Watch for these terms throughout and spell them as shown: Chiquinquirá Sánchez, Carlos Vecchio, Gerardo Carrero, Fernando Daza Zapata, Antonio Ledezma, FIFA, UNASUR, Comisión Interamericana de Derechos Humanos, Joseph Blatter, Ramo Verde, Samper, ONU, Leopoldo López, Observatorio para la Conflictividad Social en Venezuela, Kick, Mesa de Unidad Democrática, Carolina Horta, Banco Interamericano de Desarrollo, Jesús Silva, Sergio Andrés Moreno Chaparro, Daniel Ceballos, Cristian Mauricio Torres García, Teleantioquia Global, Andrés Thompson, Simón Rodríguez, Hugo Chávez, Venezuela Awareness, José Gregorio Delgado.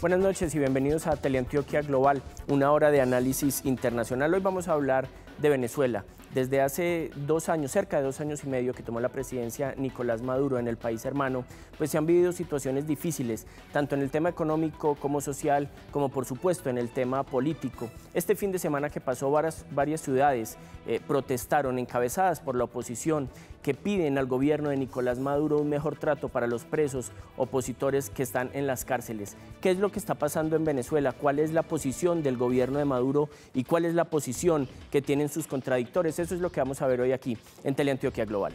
Buenas noches y bienvenidos a Teleantioquia Global, una hora de análisis internacional. Hoy vamos a hablar de Venezuela. Desde hace 2 años, cerca de 2 años y medio que tomó la presidencia Nicolás Maduro en el país hermano, pues se han vivido situaciones difíciles, tanto en el tema económico como social, como por supuesto en el tema político. Este fin de semana que pasó, varias ciudades protestaron, encabezadas por la oposición, que piden al gobierno de Nicolás Maduro un mejor trato para los presos opositores que están en las cárceles. ¿Qué es lo que está pasando en Venezuela? ¿Cuál es la posición del gobierno de Maduro y cuál es la posición que tienen sus contradictores? Eso es lo que vamos a ver hoy aquí en Teleantioquia Global.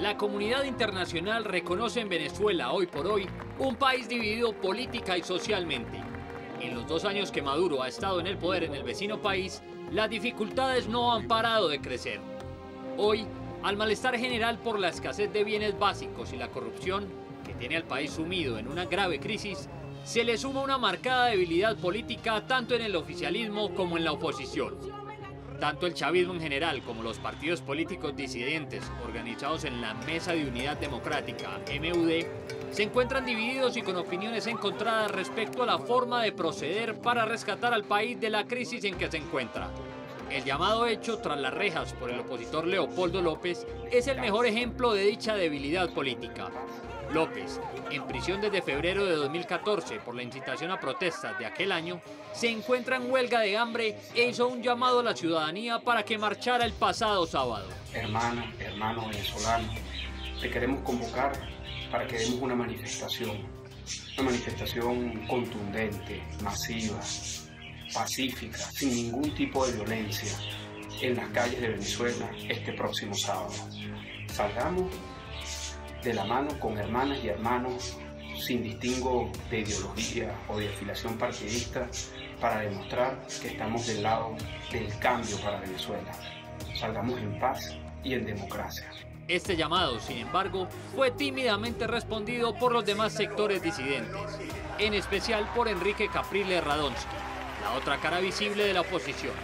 La comunidad internacional reconoce en Venezuela hoy por hoy un país dividido política y socialmente. En los 2 años que Maduro ha estado en el poder en el vecino país, las dificultades no han parado de crecer. Hoy, al malestar general por la escasez de bienes básicos y la corrupción, que tiene al país sumido en una grave crisis, se le suma una marcada debilidad política tanto en el oficialismo como en la oposición. Tanto el chavismo en general como los partidos políticos disidentes organizados en la Mesa de Unidad Democrática, MUD, se encuentran divididos y con opiniones encontradas respecto a la forma de proceder para rescatar al país de la crisis en que se encuentra. El llamado hecho tras las rejas por el opositor Leopoldo López es el mejor ejemplo de dicha debilidad política. López, en prisión desde febrero de 2014 por la incitación a protestas de aquel año, se encuentra en huelga de hambre e hizo un llamado a la ciudadanía para que marchara el pasado sábado. Hermanas, hermanos venezolanos, te queremos convocar para que demos una manifestación contundente, masiva, pacífica, sin ningún tipo de violencia, en las calles de Venezuela este próximo sábado. Salgamos de la mano con hermanas y hermanos sin distingo de ideología o de afiliación partidista para demostrar que estamos del lado del cambio para Venezuela. Salgamos en paz y en democracia. Este llamado, sin embargo, fue tímidamente respondido por los demás sectores disidentes, en especial por Enrique Capriles Radonsky, la otra cara visible de la oposición.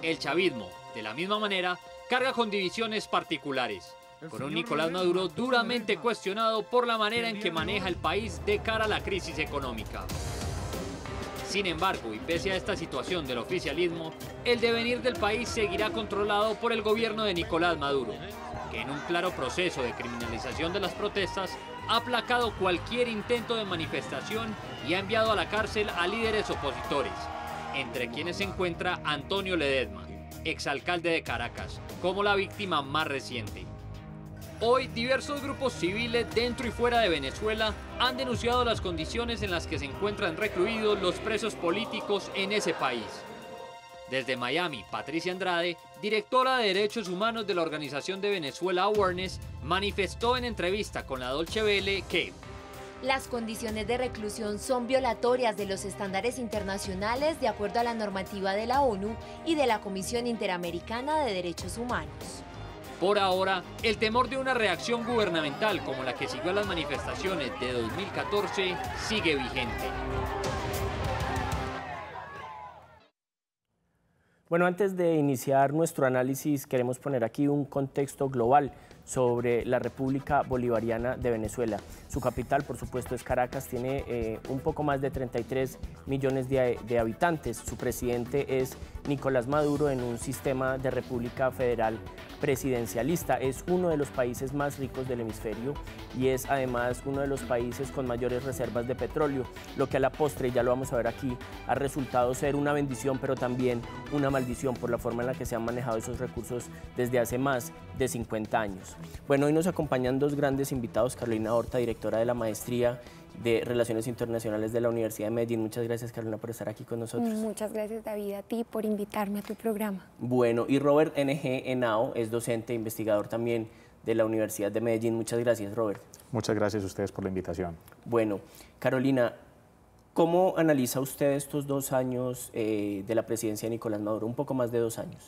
El chavismo, de la misma manera, carga con divisiones particulares, con un Nicolás Maduro duramente cuestionado por la manera en que maneja el país de cara a la crisis económica. Sin embargo, y pese a esta situación del oficialismo, el devenir del país seguirá controlado por el gobierno de Nicolás Maduro, que en un claro proceso de criminalización de las protestas ha aplacado cualquier intento de manifestación y ha enviado a la cárcel a líderes opositores, entre quienes se encuentra Antonio Ledezma, exalcalde de Caracas, como la víctima más reciente. Hoy, diversos grupos civiles dentro y fuera de Venezuela han denunciado las condiciones en las que se encuentran recluidos los presos políticos en ese país. Desde Miami, Patricia Andrade, directora de Derechos Humanos de la Organización de Venezuela Awareness, manifestó en entrevista con la Dolce Vele que las condiciones de reclusión son violatorias de los estándares internacionales de acuerdo a la normativa de la ONU y de la Comisión Interamericana de Derechos Humanos. Por ahora, el temor de una reacción gubernamental como la que siguió a las manifestaciones de 2014 sigue vigente. Bueno, antes de iniciar nuestro análisis, queremos poner aquí un contexto global sobre la República Bolivariana de Venezuela. Su capital, por supuesto, es Caracas, tiene un poco más de 33 millones de habitantes. Su presidente es Nicolás Maduro en un sistema de República Federal presidencialista. Es uno de los países más ricos del hemisferio y es además uno de los países con mayores reservas de petróleo, lo que a la postre, ya lo vamos a ver aquí, ha resultado ser una bendición, pero también una maldición por la forma en la que se han manejado esos recursos desde hace más de 50 años. Bueno, hoy nos acompañan dos grandes invitados, Carolina Horta, directora de la maestría de Relaciones Internacionales de la Universidad de Medellín. Muchas gracias, Carolina, por estar aquí con nosotros. Muchas gracias, David, a ti por invitarme a tu programa. Bueno, y Robert N.G. Henao es docente e investigador también de la Universidad de Medellín. Muchas gracias, Robert. Muchas gracias a ustedes por la invitación. Bueno, Carolina, ¿cómo analiza usted estos 2 años de la presidencia de Nicolás Maduro? Un poco más de 2 años.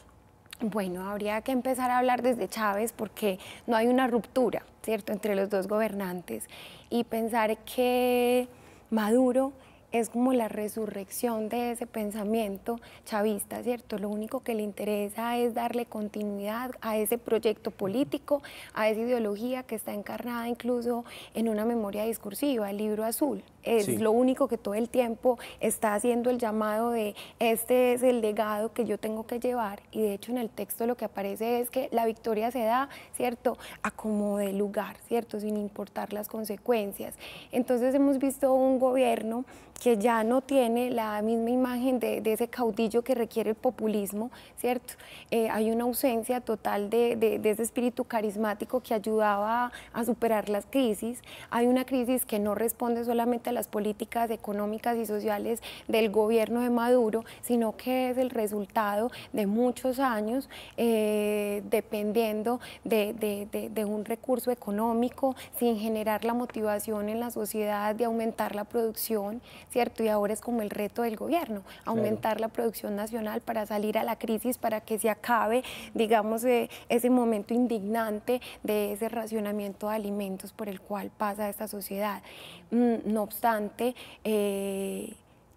Bueno, habría que empezar a hablar desde Chávez porque no hay una ruptura, ¿cierto?, entre los dos gobernantes, y pensar que Maduro es como la resurrección de ese pensamiento chavista, ¿cierto? Lo único que le interesa es darle continuidad a ese proyecto político, a esa ideología que está encarnada incluso en una memoria discursiva, el libro azul. Es sí. Lo único que todo el tiempo está haciendo el llamado de este es el legado que yo tengo que llevar, y de hecho en el texto lo que aparece es que la victoria se da, ¿cierto?, a como de lugar, ¿cierto?, sin importar las consecuencias. Entonces hemos visto un gobierno que ya no tiene la misma imagen de ese caudillo que requiere el populismo, ¿cierto? Hay una ausencia total de ese espíritu carismático que ayudaba a superar las crisis. Hay una crisis que no responde solamente a las políticas económicas y sociales del gobierno de Maduro, sino que es el resultado de muchos años dependiendo de un recurso económico, sin generar la motivación en la sociedad de aumentar la producción, ¿cierto? Y ahora es como el reto del gobierno, aumentar la producción nacional para salir a la crisis, para que se acabe, digamos, ese momento indignante de ese racionamiento de alimentos por el cual pasa esta sociedad. No obstante,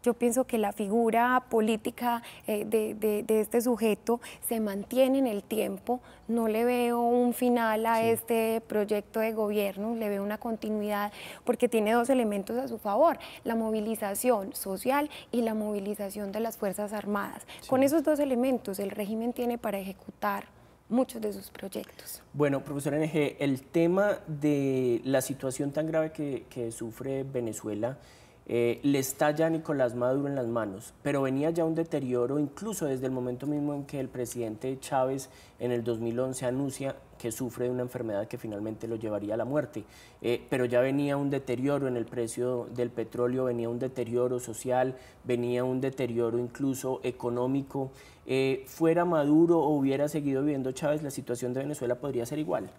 yo pienso que la figura política de este sujeto se mantiene en el tiempo. No le veo un final a este proyecto de gobierno, le veo una continuidad, porque tiene dos elementos a su favor: la movilización social y la movilización de las Fuerzas Armadas. Sí. Con esos dos elementos el régimen tiene para ejecutar muchos de sus proyectos. Bueno, profesor N.G., el tema de la situación tan grave que sufre Venezuela, le está ya Nicolás Maduro en las manos, pero venía ya un deterioro incluso desde el momento mismo en que el presidente Chávez en el 2011 anuncia que sufre de una enfermedad que finalmente lo llevaría a la muerte, pero ya venía un deterioro en el precio del petróleo, venía un deterioro social, venía un deterioro incluso económico. ¿Fuera Maduro o hubiera seguido viviendo Chávez, la situación de Venezuela podría ser igual?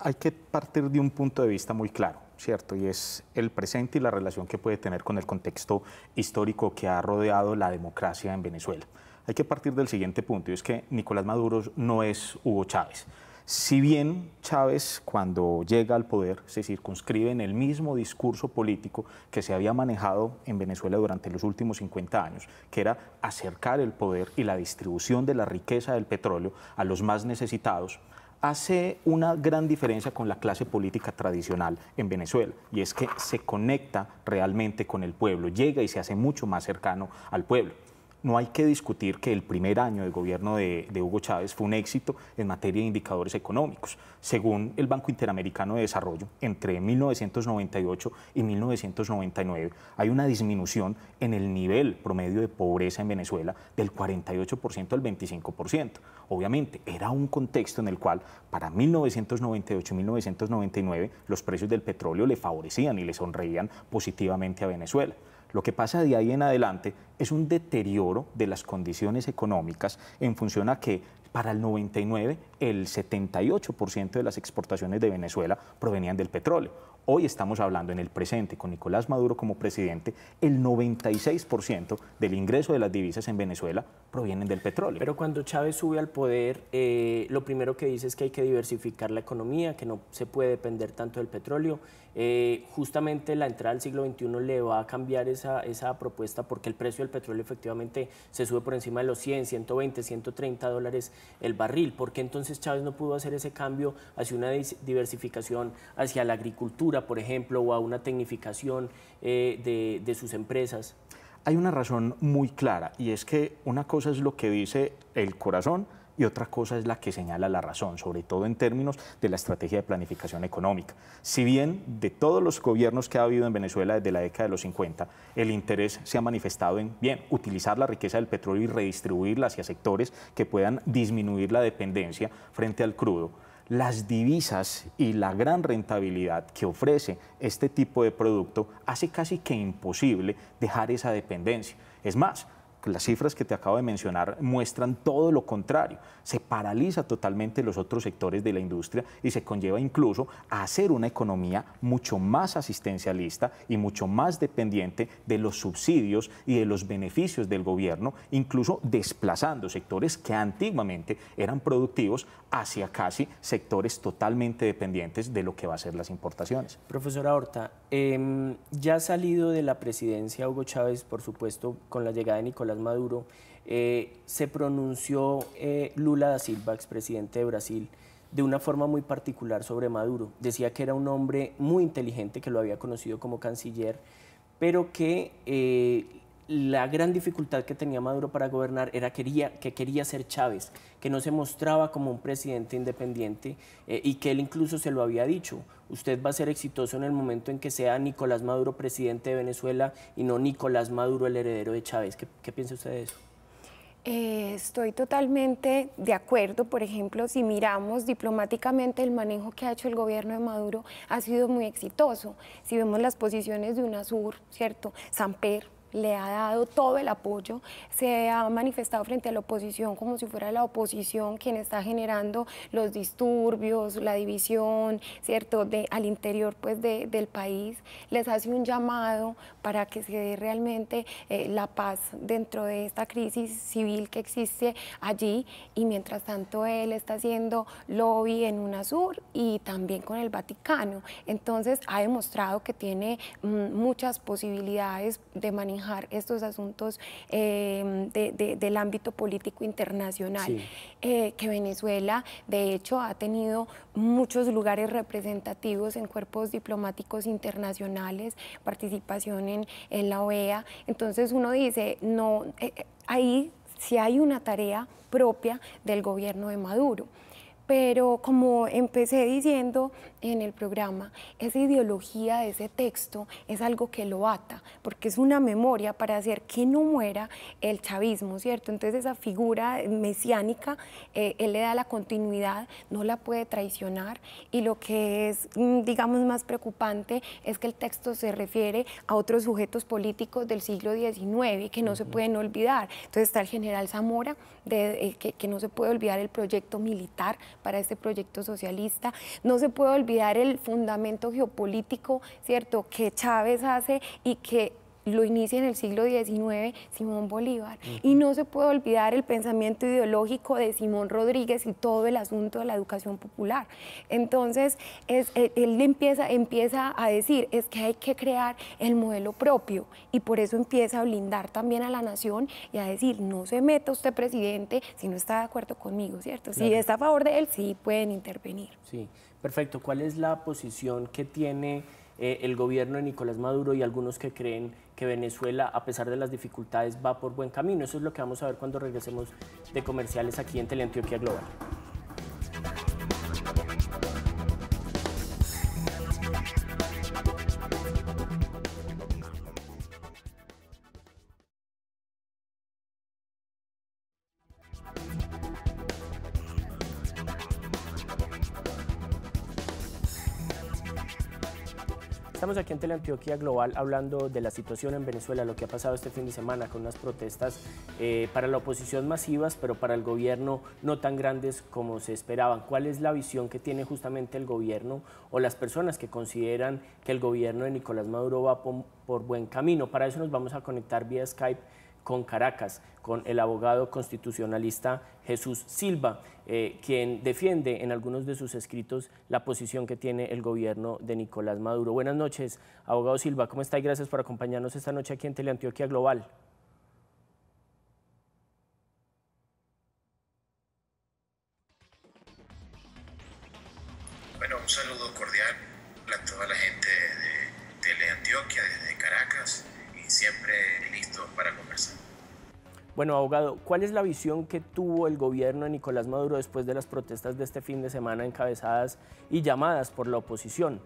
Hay que partir de un punto de vista muy claro, ¿cierto? Y es el presente y la relación que puede tener con el contexto histórico que ha rodeado la democracia en Venezuela. Hay que partir del siguiente punto, y es que Nicolás Maduro no es Hugo Chávez. Si bien Chávez, cuando llega al poder, se circunscribe en el mismo discurso político que se había manejado en Venezuela durante los últimos 50 años, que era acercar el poder y la distribución de la riqueza del petróleo a los más necesitados, hace una gran diferencia con la clase política tradicional en Venezuela, y es que se conecta realmente con el pueblo, llega y se hace mucho más cercano al pueblo. No hay que discutir que el primer año de gobierno de Hugo Chávez fue un éxito en materia de indicadores económicos. Según el Banco Interamericano de Desarrollo, entre 1998 y 1999 hay una disminución en el nivel promedio de pobreza en Venezuela del 48% al 25%. Obviamente, era un contexto en el cual para 1998 y 1999 los precios del petróleo le favorecían y le sonreían positivamente a Venezuela. Lo que pasa de ahí en adelante es un deterioro de las condiciones económicas en función a que para el 99 el 78% de las exportaciones de Venezuela provenían del petróleo. Hoy estamos hablando en el presente, con Nicolás Maduro como presidente, el 96% del ingreso de las divisas en Venezuela provienen del petróleo. Pero cuando Chávez sube al poder, lo primero que dice es que hay que diversificar la economía, que no se puede depender tanto del petróleo. Justamente la entrada al siglo XXI le va a cambiar esa propuesta, porque el precio del petróleo efectivamente se sube por encima de los 100, 120, 130 dólares el barril. ¿Por qué entonces Chávez no pudo hacer ese cambio hacia una diversificación hacia la agricultura, por ejemplo, o a una tecnificación de sus empresas? Hay una razón muy clara, y es que una cosa es lo que dice el corazón y otra cosa es la que señala la razón, sobre todo en términos de la estrategia de planificación económica. Si bien de todos los gobiernos que ha habido en Venezuela desde la década de los 50, el interés se ha manifestado en, bien, utilizar la riqueza del petróleo y redistribuirla hacia sectores que puedan disminuir la dependencia frente al crudo, las divisas y la gran rentabilidad que ofrece este tipo de producto hace casi que imposible dejar esa dependencia. Es más, Las cifras que te acabo de mencionar muestran todo lo contrario. Se paraliza totalmente los otros sectores de la industria y se conlleva incluso a hacer una economía mucho más asistencialista y mucho más dependiente de los subsidios y de los beneficios del gobierno, incluso desplazando sectores que antiguamente eran productivos hacia casi sectores totalmente dependientes de lo que va a ser las importaciones. Profesora Horta, ya ha salido de la presidencia Hugo Chávez, por supuesto, con la llegada de Nicolás Maduro, se pronunció Lula da Silva, expresidente de Brasil, de una forma muy particular sobre Maduro. Decía que era un hombre muy inteligente, que lo había conocido como canciller, pero que la gran dificultad que tenía Maduro para gobernar era que quería ser Chávez, que no se mostraba como un presidente independiente y que él incluso se lo había dicho. Usted va a ser exitoso en el momento en que sea Nicolás Maduro presidente de Venezuela y no Nicolás Maduro el heredero de Chávez. ¿Qué piensa usted de eso? Estoy totalmente de acuerdo. Por ejemplo, si miramos diplomáticamente, el manejo que ha hecho el gobierno de Maduro ha sido muy exitoso. Si vemos las posiciones de UNASUR, ¿cierto? Samper le ha dado todo el apoyo, se ha manifestado frente a la oposición como si fuera la oposición quien está generando los disturbios, la división, ¿cierto?, al interior pues, del país. Les hace un llamado para que se dé realmente la paz dentro de esta crisis civil que existe allí, y mientras tanto él está haciendo lobby en UNASUR y también con el Vaticano. Entonces ha demostrado que tiene muchas posibilidades de manejar estos asuntos del ámbito político internacional, sí. Que Venezuela de hecho ha tenido muchos lugares representativos en cuerpos diplomáticos internacionales, participación en la OEA. Entonces uno dice, no, ahí sí hay una tarea propia del gobierno de Maduro. Pero como empecé diciendo en el programa, esa ideología de ese texto es algo que lo ata, porque es una memoria para hacer que no muera el chavismo, ¿cierto? Entonces esa figura mesiánica, él le da la continuidad, no la puede traicionar, y lo que es, digamos, más preocupante es que el texto se refiere a otros sujetos políticos del siglo XIX que no se pueden olvidar. Entonces está el general Zamora, que no se puede olvidar el proyecto militar para este proyecto socialista, no se puede olvidar el fundamento geopolítico, ¿cierto?, que Chávez hace y que lo inicia en el siglo XIX Simón Bolívar, y no se puede olvidar el pensamiento ideológico de Simón Rodríguez y todo el asunto de la educación popular. Entonces él empieza a decir, es que hay que crear el modelo propio, y por eso empieza a blindar también a la nación y a decir, no se meta usted presidente si no está de acuerdo conmigo, ¿cierto? Claro. Si está a favor de él, sí pueden intervenir. Sí, perfecto. ¿Cuál es la posición que tiene el gobierno de Nicolás Maduro y algunos que creen que Venezuela, a pesar de las dificultades, va por buen camino? Eso es lo que vamos a ver cuando regresemos de comerciales aquí en Teleantioquia Global. Estamos aquí en Teleantioquia Global hablando de la situación en Venezuela, lo que ha pasado este fin de semana con unas protestas para la oposición masivas, pero para el gobierno no tan grandes como se esperaban. ¿Cuál es la visión que tiene justamente el gobierno o las personas que consideran que el gobierno de Nicolás Maduro va por buen camino? Para eso nos vamos a conectar vía Skype con Caracas, con el abogado constitucionalista Jesús Silva, quien defiende en algunos de sus escritos la posición que tiene el gobierno de Nicolás Maduro. Buenas noches, abogado Silva, ¿cómo está? Y gracias por acompañarnos esta noche aquí en Teleantioquia Global. Bueno, un saludo cordial a toda la gente de Teleantioquia, desde Caracas, y siempre listos para conversar. Bueno, abogado, ¿cuál es la visión que tuvo el gobierno de Nicolás Maduro después de las protestas de este fin de semana encabezadas y llamadas por la oposición?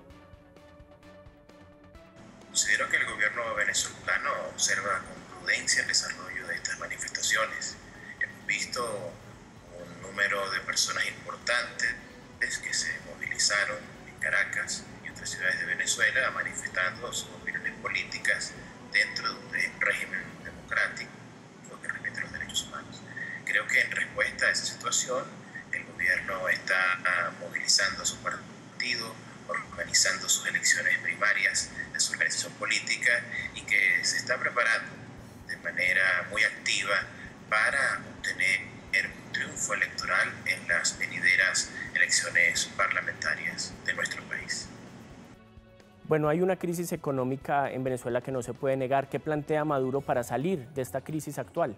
Considero que el gobierno venezolano observa con prudencia el desarrollo de estas manifestaciones. Hemos visto un número de personas importantes que se movilizaron en Caracas y otras ciudades de Venezuela manifestando sus opiniones políticas dentro de un régimen democrático que Derechos Humanos. Creo que en respuesta a esa situación, el gobierno está movilizando a su partido, organizando sus elecciones primarias de su organización política y que se está preparando de manera muy activa para obtener un triunfo electoral en las venideras elecciones parlamentarias de nuestro país. Bueno, hay una crisis económica en Venezuela que no se puede negar. ¿Qué plantea Maduro para salir de esta crisis actual?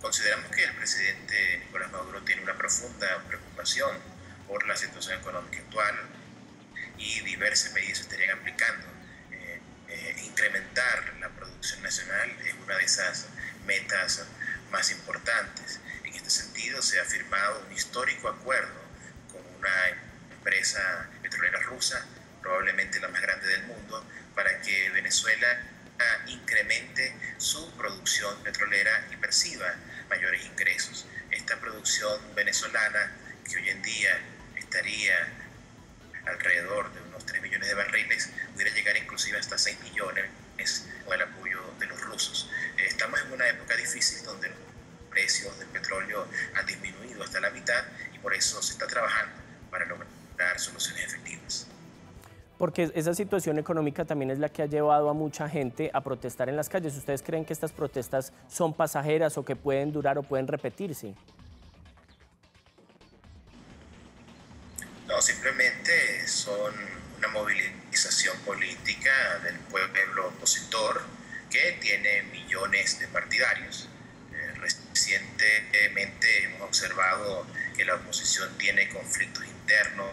Consideramos que el presidente Nicolás Maduro tiene una profunda preocupación por la situación económica actual y diversas medidas se estarían aplicando. Incrementar la producción nacional es una de esas metas más importantes. En este sentido, se ha firmado un histórico acuerdo con una empresa petrolera rusa, probablemente la más grande del mundo, para que Venezuela incremente su producción petrolera y perciba mayores ingresos. Esta producción venezolana, que hoy en día estaría alrededor de unos 3 millones de barriles, pudiera llegar inclusive hasta 6 millones con el apoyo de los rusos. Estamos en una época difícil donde los precios del petróleo han disminuido hasta la mitad y por eso se está trabajando para lograr soluciones efectivas. Porque esa situación económica también es la que ha llevado a mucha gente a protestar en las calles. ¿Ustedes creen que estas protestas son pasajeras o que pueden durar o pueden repetirse? No, simplemente son una movilización política del pueblo opositor que tiene millones de partidarios. Recientemente hemos observado que la oposición tiene conflictos internos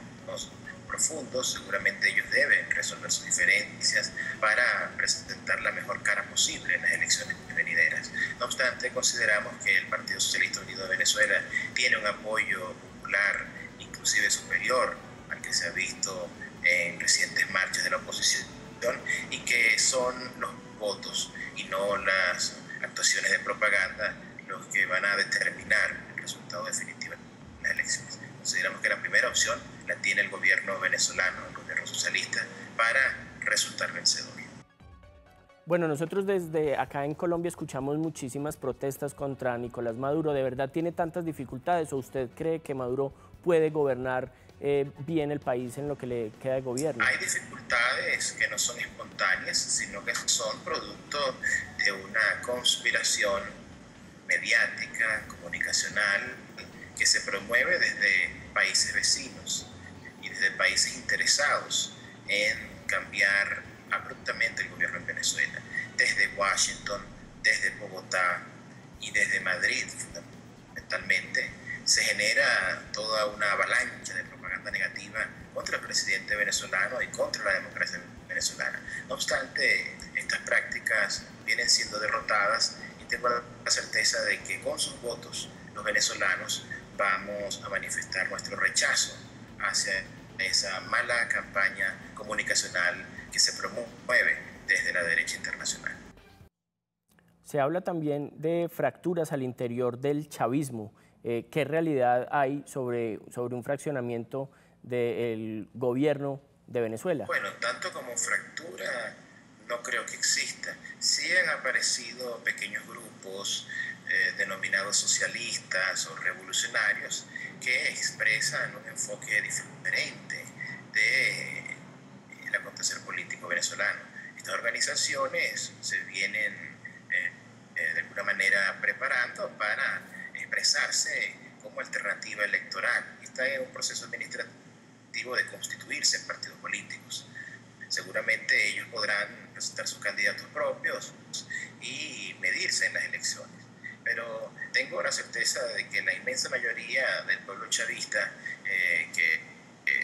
profundos, seguramente ellos deben resolver sus diferencias para presentar la mejor cara posible en las elecciones venideras. No obstante, consideramos que el Partido Socialista Unido de Venezuela tiene un apoyo popular, inclusive superior al que se ha visto en recientes marchas de la oposición, y que son los votos y no las actuaciones de propaganda los que van a determinar el resultado definitivo en las elecciones. Consideramos que la primera opción la tiene el gobierno venezolano, el gobierno socialista, para resultar vencedor. Bueno, nosotros desde acá en Colombia escuchamos muchísimas protestas contra Nicolás Maduro. ¿De verdad tiene tantas dificultades o usted cree que Maduro puede gobernar bien el país en lo que le queda de gobierno? Hay dificultades que no son espontáneas, sino que son producto de una conspiración mediática, comunicacional, que se promueve desde países vecinos y desde países interesados en cambiar abruptamente el gobierno en Venezuela, desde Washington, desde Bogotá y desde Madrid fundamentalmente. Se genera toda una avalancha de propaganda negativa contra el presidente venezolano y contra la democracia venezolana. No obstante, estas prácticas vienen siendo derrotadas y tengo la certeza de que con sus votos los venezolanos vamos a manifestar nuestro rechazo hacia esa mala campaña comunicacional que se promueve desde la derecha internacional. Se habla también de fracturas al interior del chavismo. ¿Qué realidad hay sobre un fraccionamiento del gobierno de Venezuela? Bueno, tanto como fractura no creo que exista. Sí han aparecido pequeños grupos denominados socialistas o revolucionarios que expresan un enfoque diferente del acontecer político venezolano. Estas organizaciones se vienen de alguna manera preparando para expresarse como alternativa electoral. Está en un proceso administrativo de constituirse en partidos políticos. Seguramente ellos podrán presentar sus candidatos propios y medirse en las elecciones. Pero tengo la certeza de que la inmensa mayoría del pueblo chavista, que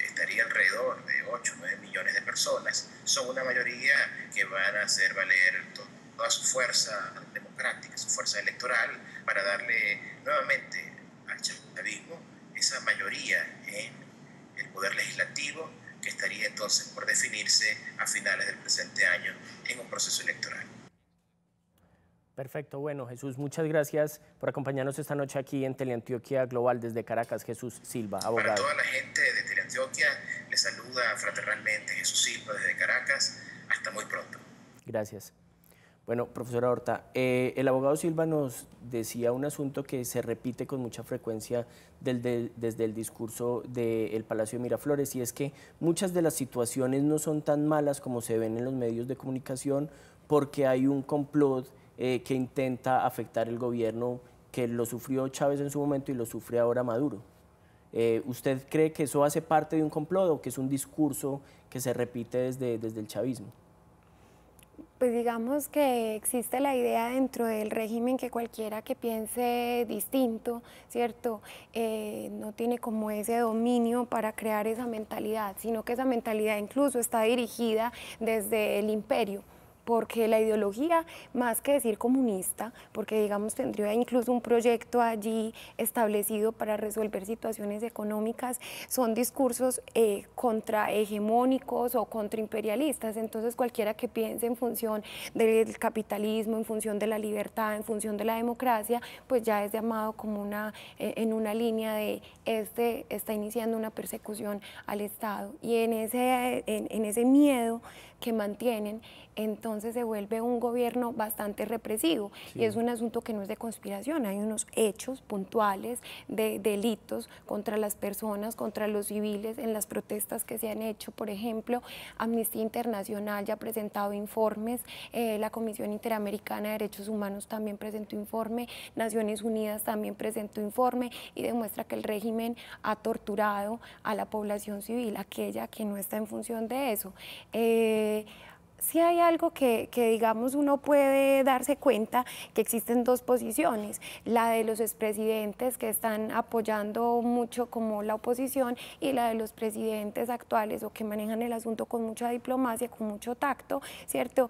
estaría alrededor de 8 o 9 millones de personas, son una mayoría que van a hacer valer toda su fuerza democrática, su fuerza electoral, para darle nuevamente al chavismo esa mayoría en el poder legislativo que estaría entonces por definirse a finales del presente año en un proceso electoral. Perfecto. Bueno, Jesús, muchas gracias por acompañarnos esta noche aquí en Teleantioquia Global desde Caracas. Jesús Silva, abogado. Para toda la gente de Teleantioquia, les saluda fraternalmente Jesús Silva desde Caracas. Hasta muy pronto. Gracias. Bueno, profesora Horta, el abogado Silva nos decía un asunto que se repite con mucha frecuencia desde el discurso del Palacio de Miraflores, y es que muchas de las situaciones no son tan malas como se ven en los medios de comunicación porque hay un complot que intenta afectar el gobierno, que lo sufrió Chávez en su momento y lo sufre ahora Maduro. ¿Usted cree que eso hace parte de un complot o que es un discurso que se repite desde el chavismo? Pues digamos que existe la idea dentro del régimen que cualquiera que piense distinto, ¿cierto? No tiene como ese dominio para crear esa mentalidad, sino que esa mentalidad incluso está dirigida desde el imperio, porque la ideología, más que decir comunista, porque digamos tendría incluso un proyecto allí establecido para resolver situaciones económicas, son discursos contrahegemónicos o contraimperialistas. Entonces cualquiera que piense en función del capitalismo, en función de la libertad, en función de la democracia, pues ya es llamado como en una línea de está iniciando una persecución al Estado. Y en ese miedo que mantienen, entonces se vuelve un gobierno bastante represivo. Sí. Y es un asunto que no es de conspiración, hay unos hechos puntuales de delitos contra las personas, contra los civiles, en las protestas que se han hecho. Por ejemplo, Amnistía Internacional ya ha presentado informes, la Comisión Interamericana de Derechos Humanos también presentó informe, Naciones Unidas también presentó informe, y demuestra que el régimen ha torturado a la población civil, aquella que no está en función de eso. Si hay algo que digamos uno puede darse cuenta, que existen dos posiciones, la de los expresidentes que están apoyando mucho como la oposición, y la de los presidentes actuales o que manejan el asunto con mucha diplomacia, con mucho tacto, ¿cierto?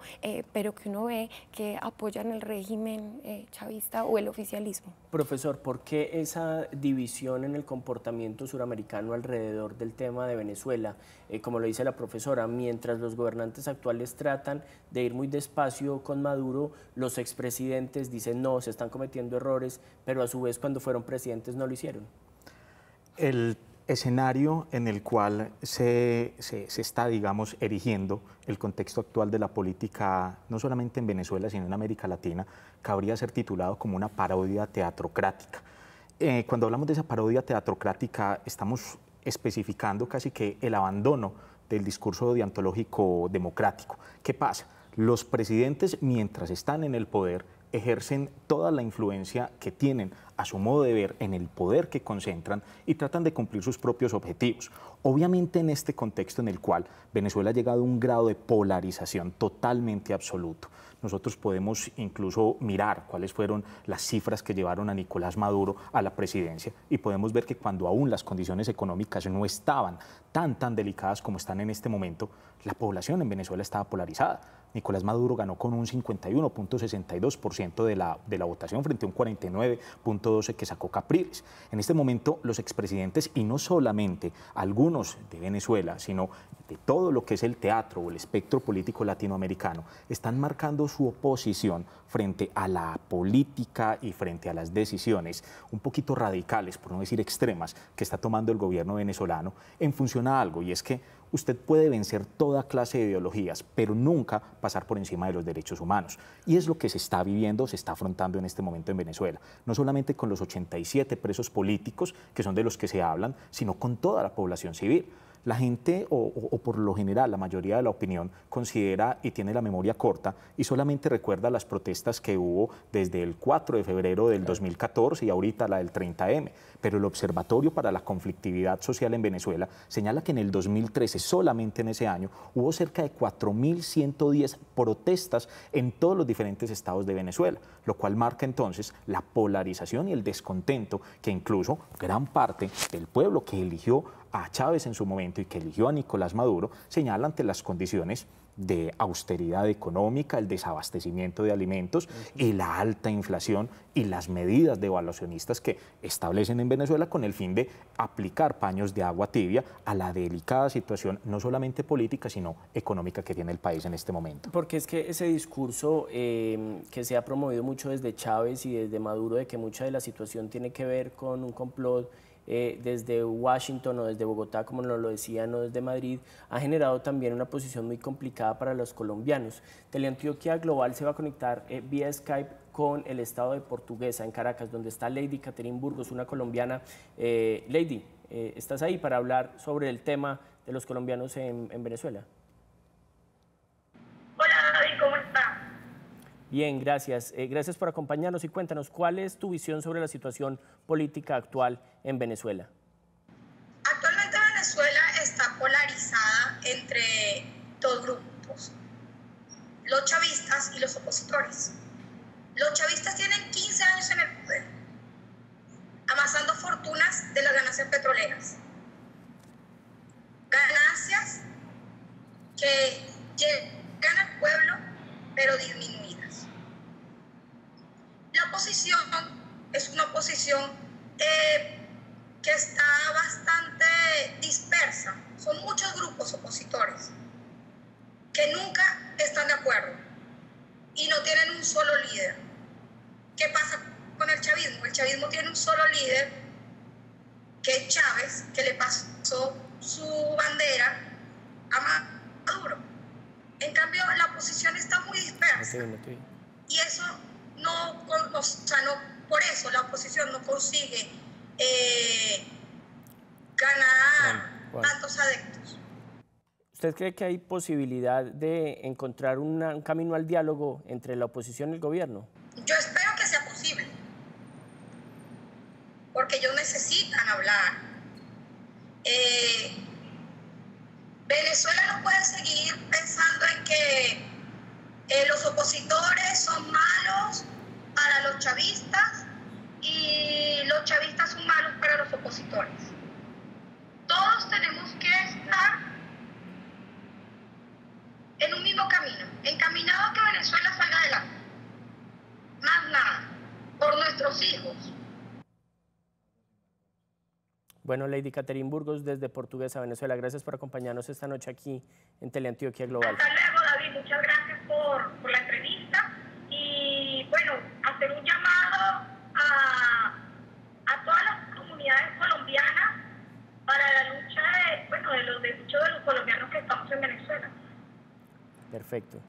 Pero que uno ve que apoyan el régimen chavista o el oficialismo. Profesor, ¿por qué esa división en el comportamiento suramericano alrededor del tema de Venezuela? Como lo dice la profesora, mientras los gobernantes actuales tratan de ir muy despacio con Maduro, los expresidentes dicen no, se están cometiendo errores, pero a su vez cuando fueron presidentes no lo hicieron. El escenario en el cual se está, digamos, erigiendo el contexto actual de la política, no solamente en Venezuela, sino en América Latina, cabría ser titulado como una parodia teatrocrática. Cuando hablamos de esa parodia teatrocrática, estamos especificando casi que el abandono del discurso deontológico democrático. ¿Qué pasa? Los presidentes, mientras están en el poder, ejercen toda la influencia que tienen a su modo de ver en el poder que concentran y tratan de cumplir sus propios objetivos. Obviamente en este contexto en el cual Venezuela ha llegado a un grado de polarización totalmente absoluto, nosotros podemos incluso mirar cuáles fueron las cifras que llevaron a Nicolás Maduro a la presidencia y podemos ver que cuando aún las condiciones económicas no estaban tan delicadas como están en este momento, la población en Venezuela estaba polarizada. Nicolás Maduro ganó con un 51.62% de la votación frente a un 49.12% que sacó Capriles. En este momento los expresidentes, y no solamente algunos de Venezuela, sino de todo lo que es el teatro o el espectro político latinoamericano, están marcando su oposición frente a la política y frente a las decisiones un poquito radicales, por no decir extremas, que está tomando el gobierno venezolano en función a algo, y es que usted puede vencer toda clase de ideologías, pero nunca pasar por encima de los derechos humanos. Y es lo que se está viviendo, se está afrontando en este momento en Venezuela. No solamente con los 87 presos políticos, que son de los que se hablan, sino con toda la población civil. La gente, o por lo general, la mayoría de la opinión, considera y tiene la memoria corta y solamente recuerda las protestas que hubo desde el 4 de febrero del 2014 y ahorita la del 30M. Pero el Observatorio para la Conflictividad Social en Venezuela señala que en el 2013, solamente en ese año, hubo cerca de 4.110 protestas en todos los diferentes estados de Venezuela, lo cual marca entonces la polarización y el descontento que incluso gran parte del pueblo que eligió a Chávez en su momento y que eligió a Nicolás Maduro, señala ante las condiciones de austeridad económica, el desabastecimiento de alimentos y la alta inflación y las medidas devaluacionistas que establecen en Venezuela con el fin de aplicar paños de agua tibia a la delicada situación no solamente política sino económica que tiene el país en este momento. Porque es que ese discurso que se ha promovido mucho desde Chávez y desde Maduro de que mucha de la situación tiene que ver con un complot desde Washington o desde Bogotá, como nos lo decían, o desde Madrid, ha generado también una posición muy complicada para los colombianos. Teleantioquia Global se va a conectar vía Skype con el estado de Portuguesa, en Caracas, donde está Lady Caterin Burgos, una colombiana. Lady, estás ahí para hablar sobre el tema de los colombianos en Venezuela. Hola David, ¿cómo estás? Bien, gracias. Gracias por acompañarnos y cuéntanos, ¿cuál es tu visión sobre la situación política actual en Venezuela? Actualmente Venezuela está polarizada entre dos grupos, los chavistas y los opositores. Los chavistas tienen 15 años en el poder, amasando fortunas de las ganancias petroleras. Ganancias que llegan al pueblo, pero disminuidas. La oposición es una oposición que está bastante dispersa. Son muchos grupos opositores que nunca están de acuerdo y no tienen un solo líder. ¿Qué pasa con el chavismo? El chavismo tiene un solo líder, que es Chávez, que le pasó su bandera a Maduro. En cambio, la oposición está muy dispersa y eso por eso la oposición no consigue ganar tantos adeptos. ¿Usted cree que hay posibilidad de encontrar un camino al diálogo entre la oposición y el gobierno? Yo espero que sea posible, porque ellos necesitan hablar. Venezuela no puede seguir pensando en que los opositores son malos para los chavistas y los chavistas son malos para los opositores. Todos tenemos que estar en un mismo camino, encaminado a que Venezuela salga adelante. Más nada, por nuestros hijos. Bueno, Lady Caterin Burgos, desde Portuguesa, Venezuela, gracias por acompañarnos esta noche aquí en Teleantioquia Global. Hasta luego, David, muchas gracias por la entrevista y, bueno, hacer un llamado a todas las comunidades colombianas para la lucha de los colombianos que estamos en Venezuela. Perfecto.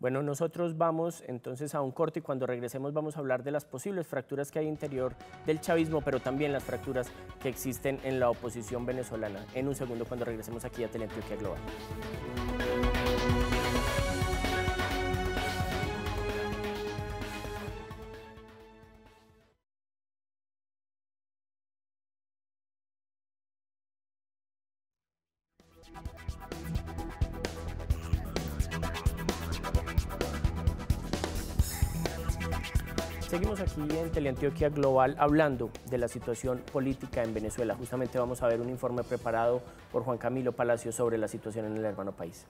Bueno, nosotros vamos entonces a un corte y cuando regresemos vamos a hablar de las posibles fracturas que hay interior del chavismo, pero también las fracturas que existen en la oposición venezolana. En un segundo, cuando regresemos aquí a Teleantioquia Global. Seguimos aquí en Teleantioquia Global hablando de la situación política en Venezuela. Justamente vamos a ver un informe preparado por Juan Camilo Palacio sobre la situación en el hermano país.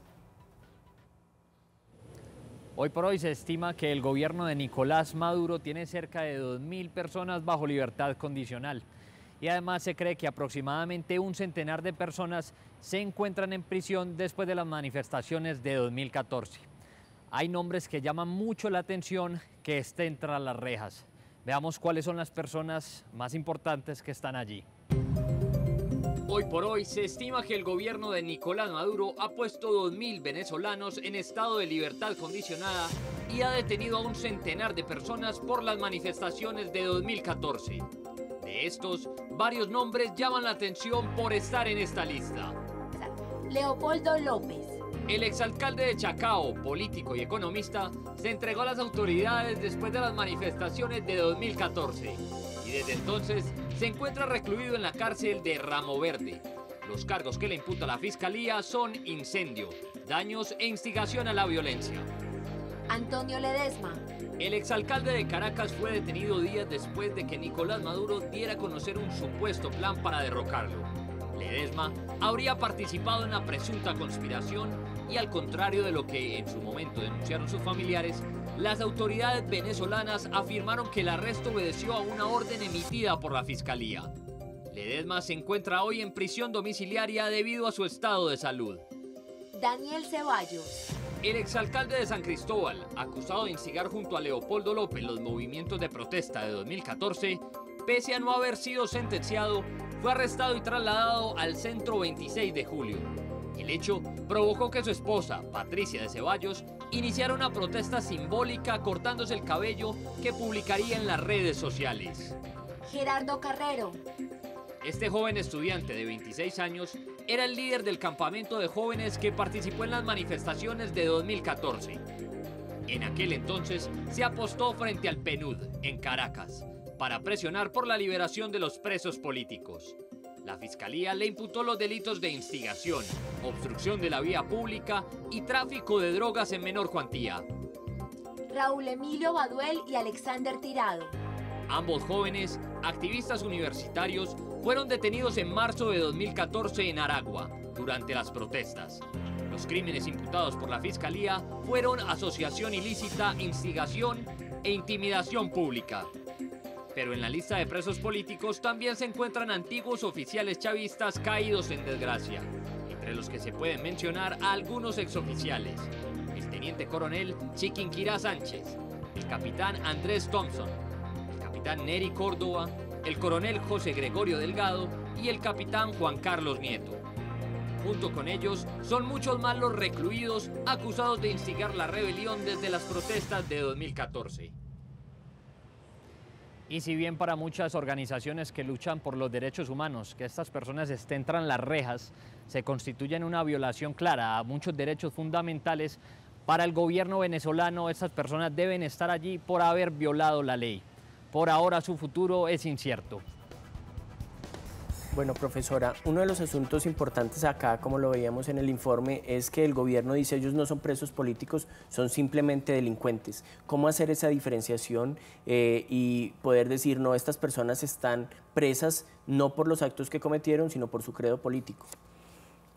Hoy por hoy se estima que el gobierno de Nicolás Maduro tiene cerca de 2.000 personas bajo libertad condicional. Y además se cree que aproximadamente un centenar de personas se encuentran en prisión después de las manifestaciones de 2014. Hay nombres que llaman mucho la atención que estén tras las rejas. Veamos cuáles son las personas más importantes que están allí. Hoy por hoy se estima que el gobierno de Nicolás Maduro ha puesto 2.000 venezolanos en estado de libertad condicionada y ha detenido a un centenar de personas por las manifestaciones de 2014. De estos, varios nombres llaman la atención por estar en esta lista. Leopoldo López. El exalcalde de Chacao, político y economista, se entregó a las autoridades después de las manifestaciones de 2014 y desde entonces se encuentra recluido en la cárcel de Ramo Verde. Los cargos que le imputa la fiscalía son incendio, daños e instigación a la violencia. Antonio Ledezma. El exalcalde de Caracas fue detenido días después de que Nicolás Maduro diera a conocer un supuesto plan para derrocarlo. Ledezma habría participado en una presunta conspiración y, al contrario de lo que en su momento denunciaron sus familiares, Las autoridades venezolanas afirmaron que el arresto obedeció a una orden emitida por la Fiscalía. Ledezma se encuentra hoy en prisión domiciliaria debido a su estado de salud. Daniel Ceballos. El exalcalde de San Cristóbal, acusado de instigar junto a Leopoldo López los movimientos de protesta de 2014, pese a no haber sido sentenciado, fue arrestado y trasladado al centro 26 de julio. El hecho provocó que su esposa, Patricia de Ceballos, iniciara una protesta simbólica cortándose el cabello que publicaría en las redes sociales. Gerardo Carrero. Este joven estudiante de 26 años era el líder del campamento de jóvenes que participó en las manifestaciones de 2014. En aquel entonces se apostó frente al PNUD, en Caracas, para presionar por la liberación de los presos políticos. La Fiscalía le imputó los delitos de instigación, obstrucción de la vía pública y tráfico de drogas en menor cuantía. Raúl Emilio Baduel y Alexander Tirado. Ambos jóvenes, activistas universitarios, fueron detenidos en marzo de 2014 en Aragua, durante las protestas. Los crímenes imputados por la Fiscalía fueron asociación ilícita, instigación e intimidación pública. Pero en la lista de presos políticos también se encuentran antiguos oficiales chavistas caídos en desgracia, entre los que se pueden mencionar a algunos exoficiales: el teniente coronel Chiquinquirá Sánchez, el capitán Andrés Thompson, el capitán Neri Córdoba, el coronel José Gregorio Delgado y el capitán Juan Carlos Nieto. Junto con ellos, son muchos más los recluidos acusados de instigar la rebelión desde las protestas de 2014. Y si bien para muchas organizaciones que luchan por los derechos humanos, que estas personas estén tras las rejas, se constituyen una violación clara a muchos derechos fundamentales, para el gobierno venezolano estas personas deben estar allí por haber violado la ley. Por ahora su futuro es incierto. Bueno, profesora, uno de los asuntos importantes acá, como lo veíamos en el informe, es que el gobierno dice ellos no son presos políticos, son simplemente delincuentes. ¿Cómo hacer esa diferenciación y poder decir, no, estas personas están presas no por los actos que cometieron, sino por su credo político?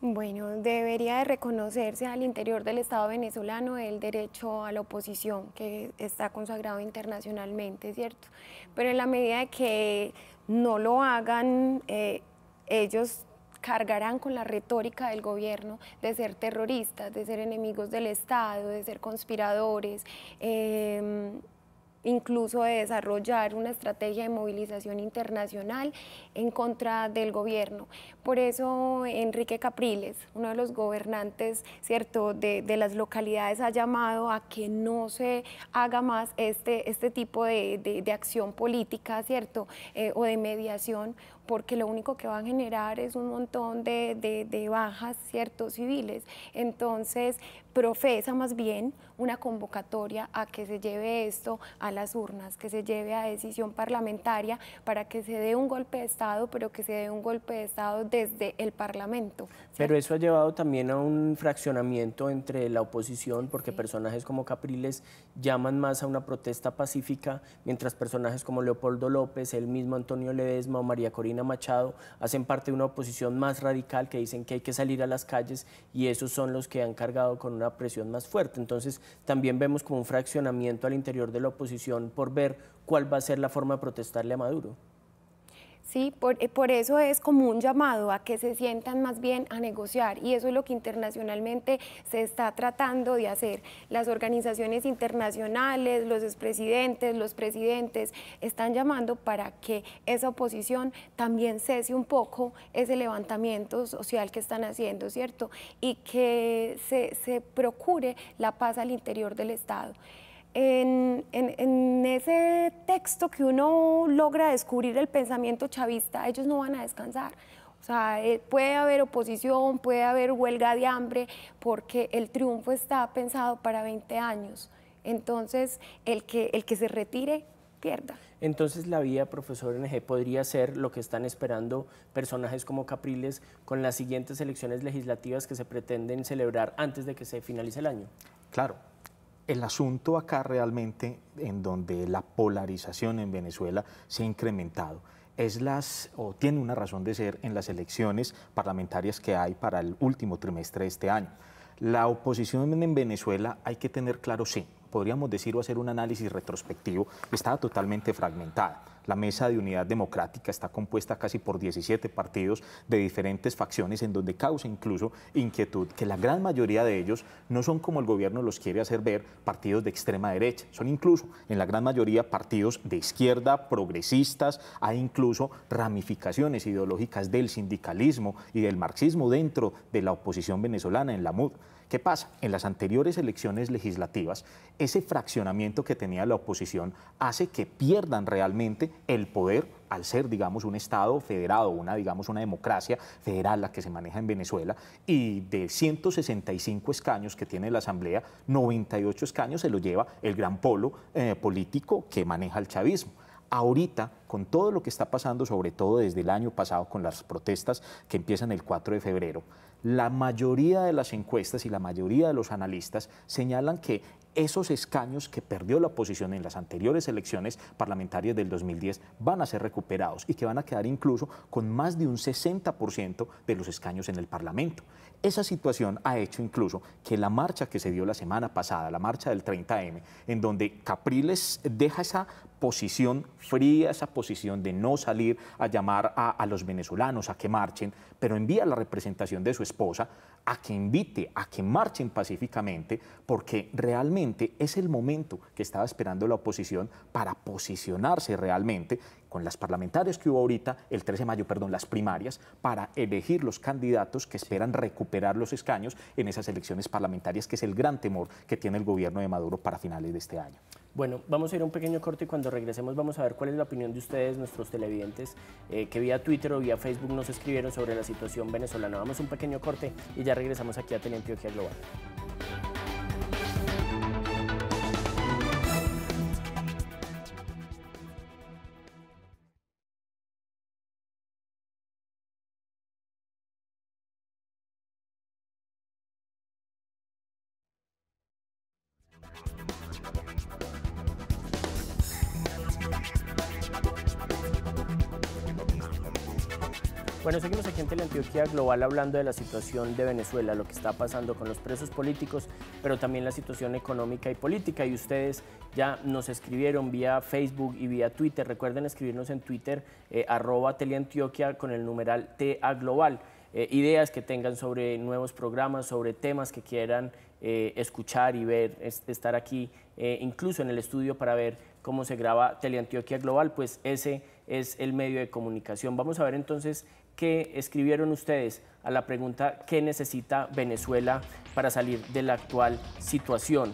Bueno, debería de reconocerse al interior del Estado venezolano el derecho a la oposición, que está consagrado internacionalmente, ¿cierto? Pero en la medida de que no lo hagan, ellos cargarán con la retórica del gobierno de ser terroristas, de ser enemigos del Estado, de ser conspiradores, incluso de desarrollar una estrategia de movilización internacional en contra del gobierno. Por eso Enrique Capriles, uno de los gobernantes, ¿cierto?, de las localidades, ha llamado a que no se haga más este tipo de acción política, ¿cierto?, o de mediación, porque lo único que va a generar es un montón de bajas, ¿cierto?, civiles. Entonces profesa más bien una convocatoria a que se lleve esto a las urnas, que se lleve a decisión parlamentaria para que se dé un golpe de Estado, pero que se dé un golpe de Estado desde el Parlamento, ¿cierto? Pero eso ha llevado también a un fraccionamiento entre la oposición, porque sí, personajes como Capriles llaman más a una protesta pacífica, mientras personajes como Leopoldo López, el mismo Antonio Ledezma o María Corina Machado hacen parte de una oposición más radical, que dicen que hay que salir a las calles, y esos son los que han cargado con una presión más fuerte. Entonces también vemos como un fraccionamiento al interior de la oposición por ver cuál va a ser la forma de protestarle a Maduro. Sí, por eso es como un llamado a que se sientan más bien a negociar, y eso es lo que internacionalmente se está tratando de hacer. Las organizaciones internacionales, los expresidentes, los presidentes están llamando para que esa oposición también cese un poco ese levantamiento social que están haciendo, ¿cierto? Y que se procure la paz al interior del Estado. En ese texto que uno logra descubrir el pensamiento chavista, ellos no van a descansar. O sea, puede haber oposición, puede haber huelga de hambre, porque el triunfo está pensado para 20 años. Entonces, el que se retire, pierda. Entonces la vía, profesor NG, podría ser lo que están esperando personajes como Capriles con las siguientes elecciones legislativas que se pretenden celebrar antes de que se finalice el año. Claro. El asunto acá realmente, en donde la polarización en Venezuela se ha incrementado, tiene una razón de ser en las elecciones parlamentarias que hay para el último trimestre de este año. La oposición en Venezuela, hay que tener claro, sí, podríamos decir o hacer un análisis retrospectivo, estaba totalmente fragmentada. La Mesa de Unidad Democrática está compuesta casi por 17 partidos de diferentes facciones, en donde causa incluso inquietud que la gran mayoría de ellos no son, como el gobierno los quiere hacer ver, partidos de extrema derecha. Son incluso, en la gran mayoría, partidos de izquierda, progresistas. Hay incluso ramificaciones ideológicas del sindicalismo y del marxismo dentro de la oposición venezolana, en la MUD. ¿Qué pasa? En las anteriores elecciones legislativas, ese fraccionamiento que tenía la oposición hace que pierdan realmente el poder al ser, digamos, un Estado federado, digamos, una democracia federal la que se maneja en Venezuela, y de 165 escaños que tiene la Asamblea, 98 escaños se lo lleva el gran polo político que maneja el chavismo. Ahorita, con todo lo que está pasando, sobre todo desde el año pasado con las protestas que empiezan el 4 de febrero, la mayoría de las encuestas y la mayoría de los analistas señalan que esos escaños que perdió la oposición en las anteriores elecciones parlamentarias del 2010 van a ser recuperados y que van a quedar incluso con más de un 60% de los escaños en el Parlamento. Esa situación ha hecho incluso que la marcha que se dio la semana pasada, la marcha del 30M, en donde Capriles deja esa posición fría, esa posición de no salir a llamar a los venezolanos a que marchen, pero envía a la representación de su esposa a que invite a que marchen pacíficamente, porque realmente es el momento que estaba esperando la oposición para posicionarse realmente con las parlamentarias que hubo ahorita, el 13 de mayo, perdón, las primarias, para elegir los candidatos que esperan recuperar los escaños en esas elecciones parlamentarias, que es el gran temor que tiene el gobierno de Maduro para finales de este año. Bueno, vamos a ir a un pequeño corte y cuando regresemos vamos a ver cuál es la opinión de ustedes, nuestros televidentes, que vía Twitter o vía Facebook nos escribieron sobre la situación venezolana. Vamos a un pequeño corte y ya regresamos aquí a Teleantioquia Global. Bueno, seguimos aquí en Teleantioquia Global hablando de la situación de Venezuela, lo que está pasando con los presos políticos, pero también la situación económica y política. Y ustedes ya nos escribieron vía Facebook y vía Twitter. Recuerden escribirnos en Twitter, @Teleantioquia con el numeral TA Global. Ideas que tengan sobre nuevos programas, sobre temas que quieran escuchar y ver, estar aquí incluso en el estudio para ver cómo se graba Teleantioquia Global, pues ese es el medio de comunicación. Vamos a ver entonces qué escribieron ustedes a la pregunta ¿qué necesita Venezuela para salir de la actual situación?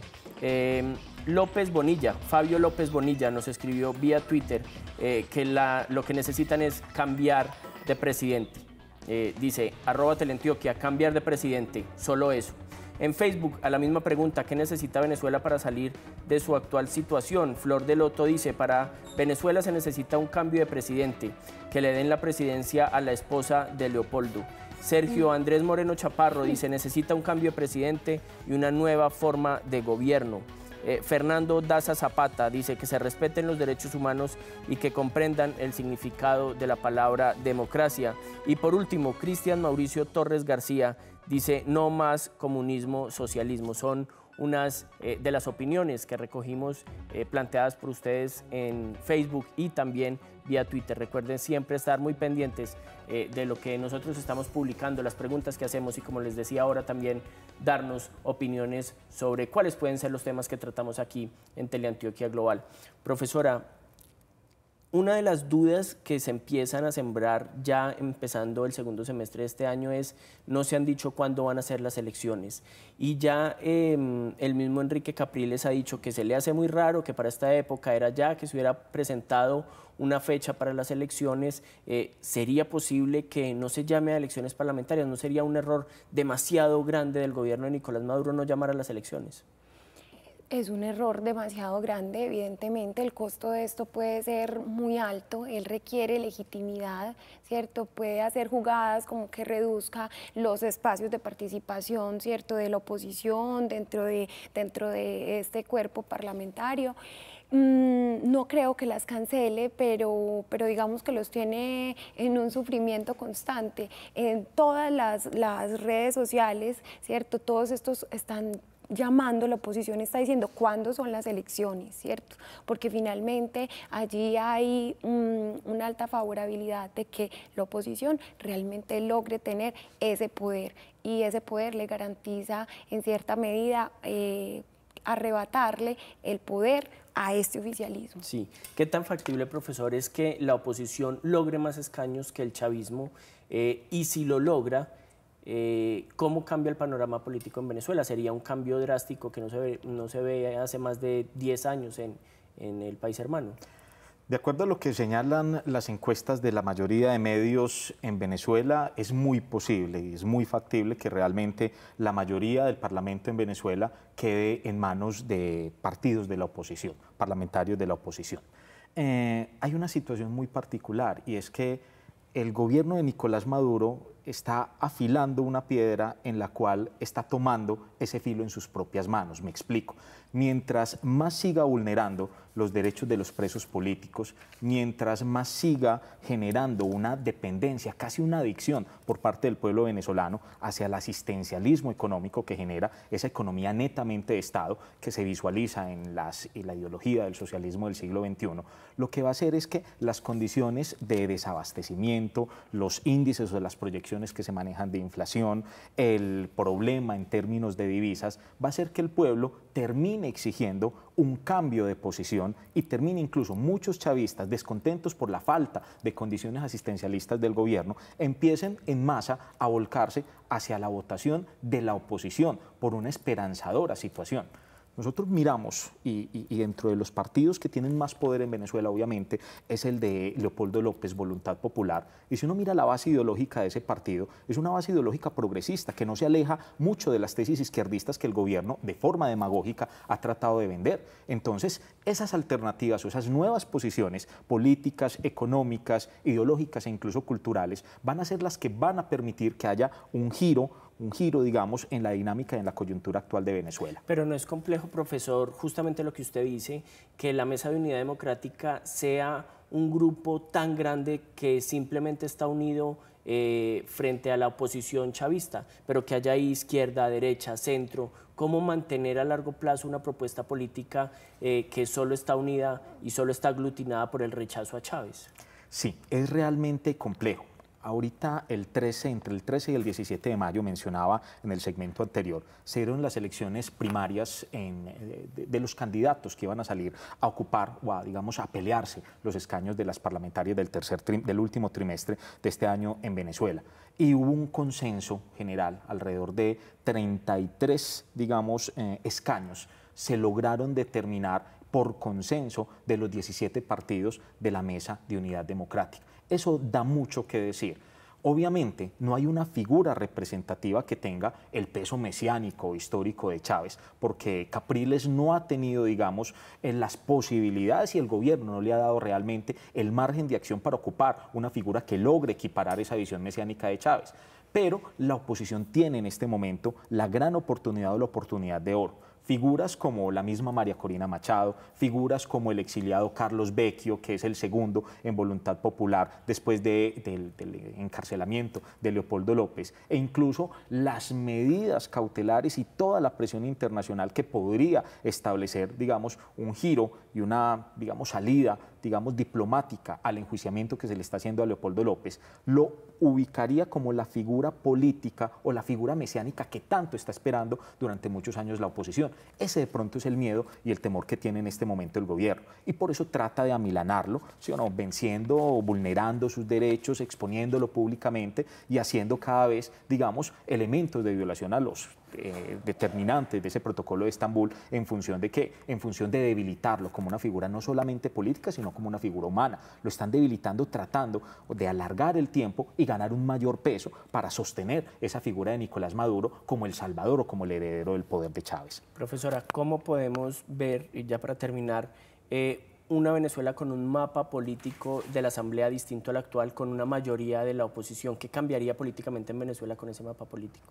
López Bonilla, Fabio López Bonilla nos escribió vía Twitter que lo que necesitan es cambiar de presidente. Dice, @Teleantioquia, cambiar de presidente, solo eso. En Facebook, a la misma pregunta, ¿qué necesita Venezuela para salir de su actual situación? Flor de Loto dice, para Venezuela se necesita un cambio de presidente, que le den la presidencia a la esposa de Leopoldo. Sergio Andrés Moreno Chaparro dice, necesita un cambio de presidente y una nueva forma de gobierno. Fernando Daza Zapata dice que se respeten los derechos humanos y que comprendan el significado de la palabra democracia. Y por último, Cristian Mauricio Torres García dice no más comunismo, socialismo. Son unas de las opiniones que recogimos planteadas por ustedes en Facebook y también vía Twitter. Recuerden siempre estar muy pendientes de lo que nosotros estamos publicando, las preguntas que hacemos y, como les decía ahora, también darnos opiniones sobre cuáles pueden ser los temas que tratamos aquí en Teleantioquia Global. Profesora, una de las dudas que se empiezan a sembrar ya empezando el segundo semestre de este año es no se han dicho cuándo van a ser las elecciones. Y ya el mismo Enrique Capriles ha dicho que se le hace muy raro que para esta época era ya que se hubiera presentado una fecha para las elecciones. ¿Sería posible que no se llame a elecciones parlamentarias? ¿No sería un error demasiado grande del gobierno de Nicolás Maduro no llamar a las elecciones? Es un error demasiado grande, evidentemente el costo de esto puede ser muy alto, él requiere legitimidad, ¿cierto? Puede hacer jugadas como que reduzca los espacios de participación, ¿cierto?, de la oposición dentro de este cuerpo parlamentario. No creo que las cancele, pero digamos que los tiene en un sufrimiento constante. En todas las redes sociales, ¿cierto?, todos estos están llamando, la oposición está diciendo cuándo son las elecciones, ¿cierto? Porque finalmente allí hay una alta favorabilidad de que la oposición realmente logre tener ese poder, y ese poder le garantiza en cierta medida arrebatarle el poder a este oficialismo. Sí. ¿Qué tan factible, profesor, es que la oposición logre más escaños que el chavismo? Y si lo logra, ¿cómo cambia el panorama político en Venezuela? ¿Sería un cambio drástico que no se ve hace más de 10 años en el país hermano? De acuerdo a lo que señalan las encuestas de la mayoría de medios en Venezuela, es muy posible y es muy factible que realmente la mayoría del Parlamento en Venezuela quede en manos de partidos de la oposición, parlamentarios de la oposición. Hay una situación muy particular, y es que el gobierno de Nicolás Maduro está afilando una piedra en la cual está tomando ese filo en sus propias manos. Me explico. Mientras más siga vulnerando los derechos de los presos políticos, mientras más siga generando una dependencia, casi una adicción por parte del pueblo venezolano hacia el asistencialismo económico que genera esa economía netamente de Estado que se visualiza en la ideología del socialismo del siglo XXI, lo que va a hacer es que las condiciones de desabastecimiento, los índices o las proyecciones que se manejan de inflación, el problema en términos de divisas, va a hacer que el pueblo termine exigiendo un cambio de posición, y termina incluso muchos chavistas descontentos por la falta de condiciones asistencialistas del gobierno, empiecen en masa a volcarse hacia la votación de la oposición por una esperanzadora situación. Nosotros miramos, y dentro de los partidos que tienen más poder en Venezuela, obviamente, es el de Leopoldo López, Voluntad Popular, y si uno mira la base ideológica de ese partido, es una base ideológica progresista que no se aleja mucho de las tesis izquierdistas que el gobierno, de forma demagógica, ha tratado de vender. Entonces, esas alternativas o esas nuevas posiciones políticas, económicas, ideológicas e incluso culturales van a ser las que van a permitir que haya un giro, digamos, en la dinámica y en la coyuntura actual de Venezuela. Pero no es complejo, profesor, justamente lo que usted dice, que la Mesa de Unidad Democrática sea un grupo tan grande que simplemente está unido frente a la oposición chavista, pero que haya izquierda, derecha, centro. ¿Cómo mantener a largo plazo una propuesta política que solo está unida y solo está aglutinada por el rechazo a Chávez? Sí, es realmente complejo. Ahorita entre el 13 y el 17 de mayo, mencionaba en el segmento anterior, se dieron las elecciones primarias de los candidatos que iban a salir a ocupar o a, digamos, a pelearse los escaños de las parlamentarias del último trimestre de este año en Venezuela. Y hubo un consenso general alrededor de 33, digamos, escaños. Se lograron determinar por consenso de los 17 partidos de la Mesa de Unidad Democrática. Eso da mucho que decir. Obviamente no hay una figura representativa que tenga el peso mesiánico o histórico de Chávez, porque Capriles no ha tenido, digamos, las posibilidades, y el gobierno no le ha dado realmente el margen de acción para ocupar una figura que logre equiparar esa visión mesiánica de Chávez. Pero la oposición tiene en este momento la gran oportunidad o la oportunidad de oro. Figuras como la misma María Corina Machado, figuras como el exiliado Carlos Vecchio, que es el segundo en Voluntad Popular después del encarcelamiento de Leopoldo López, e incluso las medidas cautelares y toda la presión internacional que podría establecer, digamos, un giro y una, digamos, salida, digamos, diplomática al enjuiciamiento que se le está haciendo a Leopoldo López, lo ubicaría como la figura política o la figura mesiánica que tanto está esperando durante muchos años la oposición. Ese de pronto es el miedo y el temor que tiene en este momento el gobierno, y por eso trata de amilanarlo, ¿sí o no?, venciendo o vulnerando sus derechos, exponiéndolo públicamente y haciendo cada vez, digamos, elementos de violación a los determinantes de ese protocolo de Estambul, en función de qué, en función de debilitarlo como una figura no solamente política, sino como una figura humana. Lo están debilitando tratando de alargar el tiempo y ganar un mayor peso para sostener esa figura de Nicolás Maduro como el salvador o como el heredero del poder de Chávez. Profesora, ¿cómo podemos ver, y ya para terminar, una Venezuela con un mapa político de la Asamblea distinto al actual, con una mayoría de la oposición? ¿Qué cambiaría políticamente en Venezuela con ese mapa político?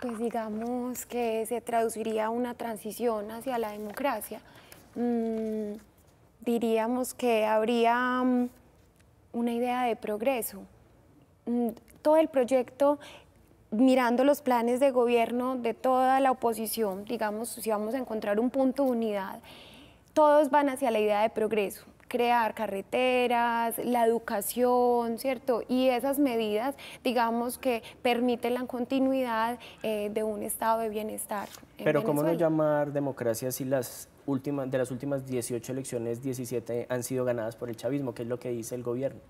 Pues digamos que se traduciría a una transición hacia la democracia. Diríamos que habría una idea de progreso. Todo el proyecto mirando los planes de gobierno de toda la oposición, digamos, si vamos a encontrar un punto de unidad, todos van hacia la idea de progreso, crear carreteras, la educación, ¿cierto? Y esas medidas, digamos, que permiten la continuidad de un estado de bienestar en Venezuela. Pero ¿cómo no llamar democracia si de las últimas 18 elecciones, 17 han sido ganadas por el chavismo? ¿Qué es lo que dice el gobierno?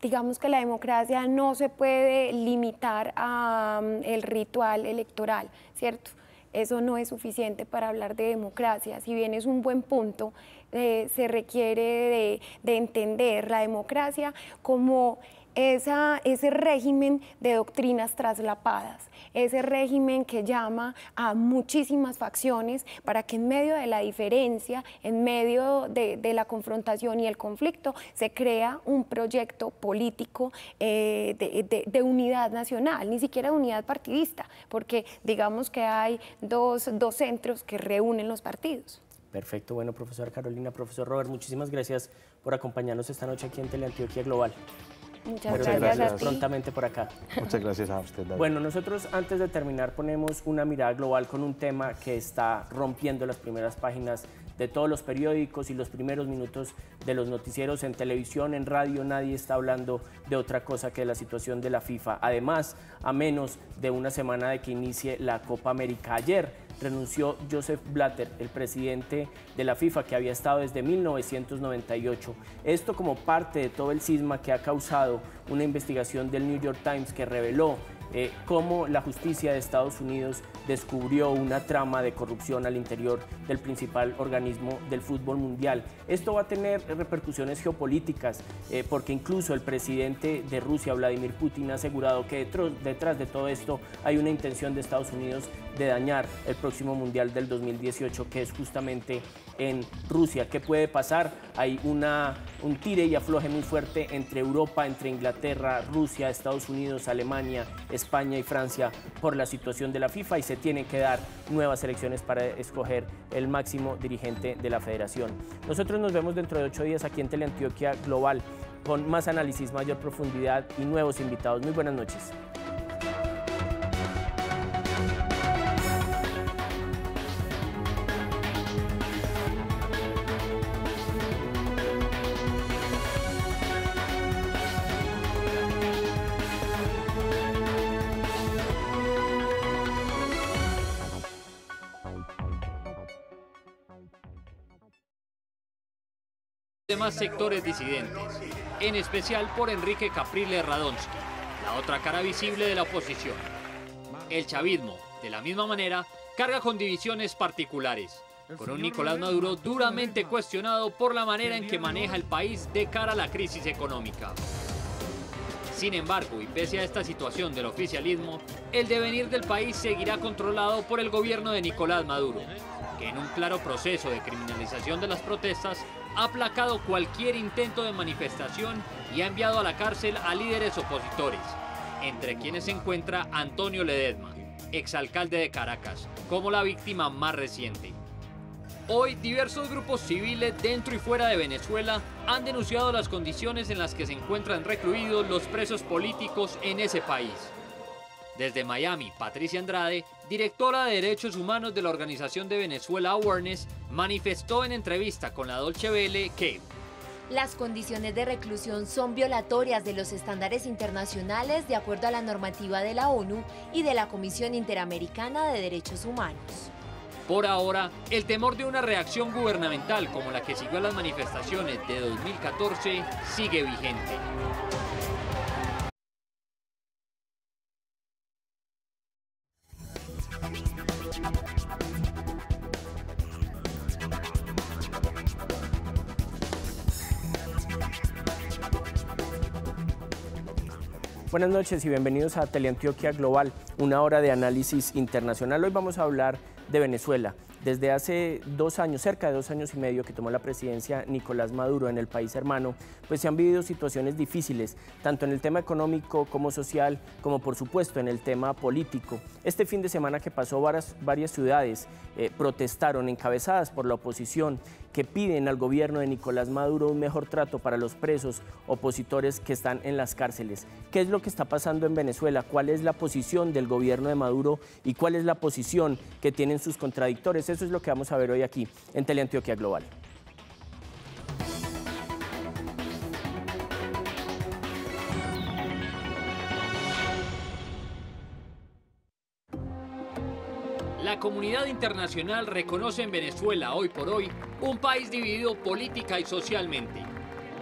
Digamos que la democracia no se puede limitar al ritual electoral, ¿cierto? Eso no es suficiente para hablar de democracia. Si bien es un buen punto, se requiere de entender la democracia como ese régimen de doctrinas traslapadas, ese régimen que llama a muchísimas facciones para que en medio de la diferencia, en medio de la confrontación y el conflicto, se crea un proyecto político de unidad nacional, ni siquiera de unidad partidista, porque digamos que hay dos centros que reúnen los partidos. Perfecto, bueno, profesora Carolina, profesor Robert, muchísimas gracias por acompañarnos esta noche aquí en Teleantioquia Global. Muchas gracias a ti. Prontamente por acá. Muchas gracias a usted, David. Bueno, nosotros antes de terminar ponemos una mirada global con un tema que está rompiendo las primeras páginas de todos los periódicos y los primeros minutos de los noticieros en televisión, en radio. Nadie está hablando de otra cosa que de la situación de la FIFA. Además, a menos de una semana de que inicie la Copa América, ayer renunció Joseph Blatter, el presidente de la FIFA, que había estado desde 1998. Esto como parte de todo el cisma que ha causado una investigación del New York Times que reveló cómo la justicia de Estados Unidos descubrió una trama de corrupción al interior del principal organismo del fútbol mundial. Esto va a tener repercusiones geopolíticas porque incluso el presidente de Rusia, Vladimir Putin, ha asegurado que detrás de todo esto hay una intención de Estados Unidos de dañar el próximo mundial del 2018, que es justamente en Rusia. ¿Qué puede pasar? Hay un tire y afloje muy fuerte entre Europa, entre Inglaterra, Rusia, Estados Unidos, Alemania, España y Francia por la situación de la FIFA, y se tienen que dar nuevas elecciones para escoger el máximo dirigente de la federación. Nosotros nos vemos dentro de 8 días aquí en Teleantioquia Global con más análisis, mayor profundidad y nuevos invitados. Muy buenas noches. Demás sectores disidentes, en especial por Enrique Capriles Radonsky, la otra cara visible de la oposición. El chavismo, de la misma manera, carga con divisiones particulares, con un Nicolás Maduro duramente cuestionado por la manera en que maneja el país de cara a la crisis económica. Sin embargo, y pese a esta situación del oficialismo, el devenir del país seguirá controlado por el gobierno de Nicolás Maduro, que en un claro proceso de criminalización de las protestas ha aplacado cualquier intento de manifestación y ha enviado a la cárcel a líderes opositores, entre quienes se encuentra Antonio Ledezma, exalcalde de Caracas, como la víctima más reciente. Hoy, diversos grupos civiles dentro y fuera de Venezuela han denunciado las condiciones en las que se encuentran recluidos los presos políticos en ese país. Desde Miami, Patricia Andrade, directora de Derechos Humanos de la Organización de Venezuela Awareness, manifestó en entrevista con la Dolce Vele que las condiciones de reclusión son violatorias de los estándares internacionales de acuerdo a la normativa de la ONU y de la Comisión Interamericana de Derechos Humanos. Por ahora, el temor de una reacción gubernamental como la que siguió a las manifestaciones de 2014 sigue vigente. Buenas noches y bienvenidos a Teleantioquia Global, una hora de análisis internacional. Hoy vamos a hablar de Venezuela. Desde hace 2 años, cerca de 2 años y medio que tomó la presidencia Nicolás Maduro en el país hermano, pues se han vivido situaciones difíciles, tanto en el tema económico como social, como por supuesto en el tema político. Este fin de semana que pasó, varias ciudades protestaron, encabezadas por la oposición, que piden al gobierno de Nicolás Maduro un mejor trato para los presos opositores que están en las cárceles. ¿Qué es lo que está pasando en Venezuela? ¿Cuál es la posición del gobierno de Maduro y cuál es la posición que tienen sus contradictores? Eso es lo que vamos a ver hoy aquí en Teleantioquia Global. La comunidad internacional reconoce en Venezuela hoy por hoy un país dividido política y socialmente.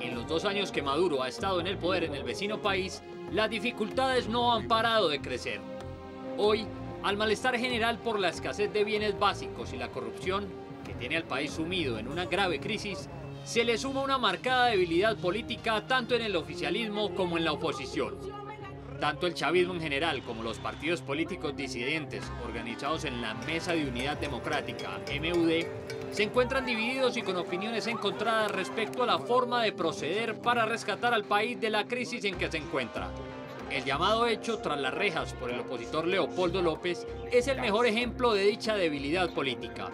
En los 2 años que Maduro ha estado en el poder en el vecino país, las dificultades no han parado de crecer. Hoy, al malestar general por la escasez de bienes básicos y la corrupción, que tiene al país sumido en una grave crisis, se le suma una marcada debilidad política tanto en el oficialismo como en la oposición. Tanto el chavismo en general como los partidos políticos disidentes organizados en la Mesa de Unidad Democrática, MUD, se encuentran divididos y con opiniones encontradas respecto a la forma de proceder para rescatar al país de la crisis en que se encuentra. El llamado hecho tras las rejas por el opositor Leopoldo López es el mejor ejemplo de dicha debilidad política.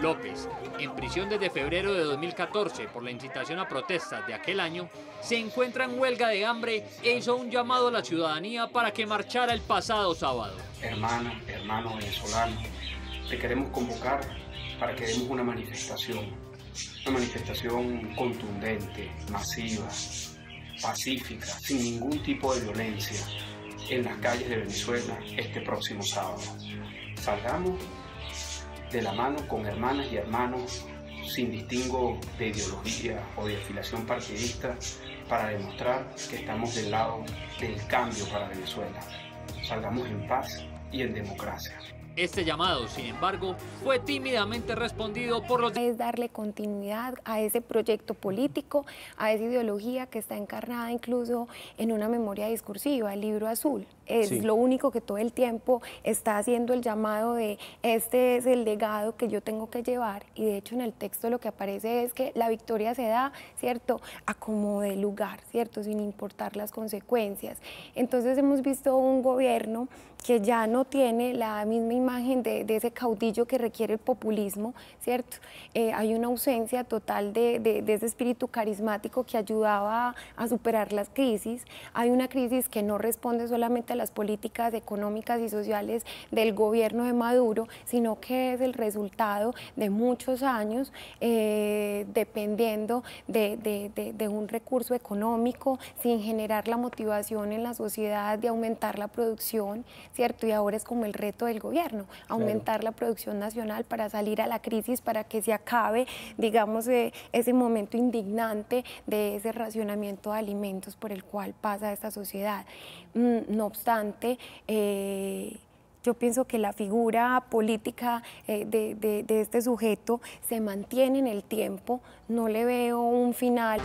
López, en prisión desde febrero de 2014 por la incitación a protestas de aquel año, se encuentra en huelga de hambre e hizo un llamado a la ciudadanía para que marchara el pasado sábado. Hermana, hermano venezolano, te queremos convocar para que demos una manifestación contundente, masiva, pacífica, sin ningún tipo de violencia, en las calles de Venezuela este próximo sábado. Salgamos de la mano con hermanas y hermanos, sin distingo de ideología o de afiliación partidista, para demostrar que estamos del lado del cambio para Venezuela. Salgamos en paz y en democracia. Este llamado, sin embargo, fue tímidamente respondido por los... Es darle continuidad a ese proyecto político, a esa ideología que está encarnada incluso en una memoria discursiva, el libro azul. Es sí. Lo único que todo el tiempo está haciendo el llamado de este es el legado que yo tengo que llevar, y de hecho en el texto lo que aparece es que la victoria se da, ¿cierto?, a como de lugar, ¿cierto?, sin importar las consecuencias. Entonces hemos visto un gobierno que ya no tiene la misma imagen de ese caudillo que requiere el populismo, ¿cierto? Hay una ausencia total de ese espíritu carismático que ayudaba a superar las crisis. Hay una crisis que no responde solamente a las políticas económicas y sociales del gobierno de Maduro, sino que es el resultado de muchos años dependiendo de un recurso económico, sin generar la motivación en la sociedad de aumentar la producción, ¿cierto? Y ahora es como el reto del gobierno, aumentar la producción nacional para salir a la crisis, para que se acabe, digamos, ese momento indignante de ese racionamiento de alimentos por el cual pasa esta sociedad. No obstante, yo pienso que la figura política de este sujeto se mantiene en el tiempo, no le veo un final.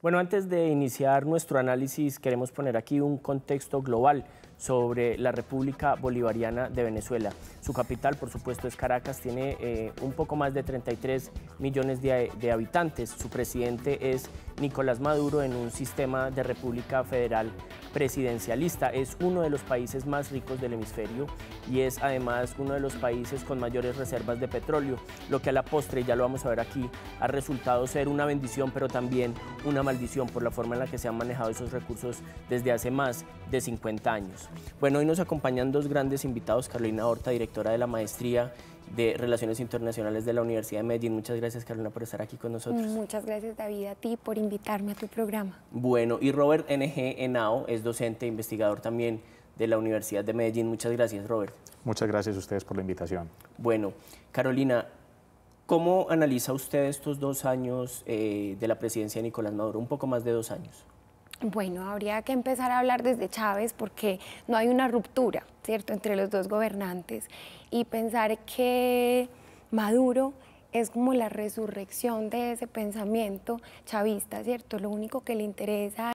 Bueno, antes de iniciar nuestro análisis, queremos poner aquí un contexto global sobre la República Bolivariana de Venezuela. Su capital, por supuesto, es Caracas, tiene un poco más de 33 millones de habitantes. Su presidente es Nicolás Maduro en un sistema de república federal presidencialista. Es uno de los países más ricos del hemisferio y es además uno de los países con mayores reservas de petróleo, lo que a la postre, ya lo vamos a ver aquí, ha resultado ser una bendición, pero también una maldición por la forma en la que se han manejado esos recursos desde hace más de 50 años. Bueno, hoy nos acompañan dos grandes invitados, Carolina Horta, directora de la maestría de Relaciones Internacionales de la Universidad de Medellín. Muchas gracias, Carolina, por estar aquí con nosotros. Muchas gracias, David, a ti por invitarme a tu programa. Bueno, y Robert N.G. Henao es docente e investigador también de la Universidad de Medellín. Muchas gracias, Robert. Muchas gracias a ustedes por la invitación. Bueno, Carolina, ¿cómo analiza usted estos 2 años de la presidencia de Nicolás Maduro? Un poco más de 2 años. Bueno, habría que empezar a hablar desde Chávez porque no hay una ruptura, ¿cierto?, entre los dos gobernantes, y pensar que Maduro es como la resurrección de ese pensamiento chavista, ¿cierto? Lo único que le interesa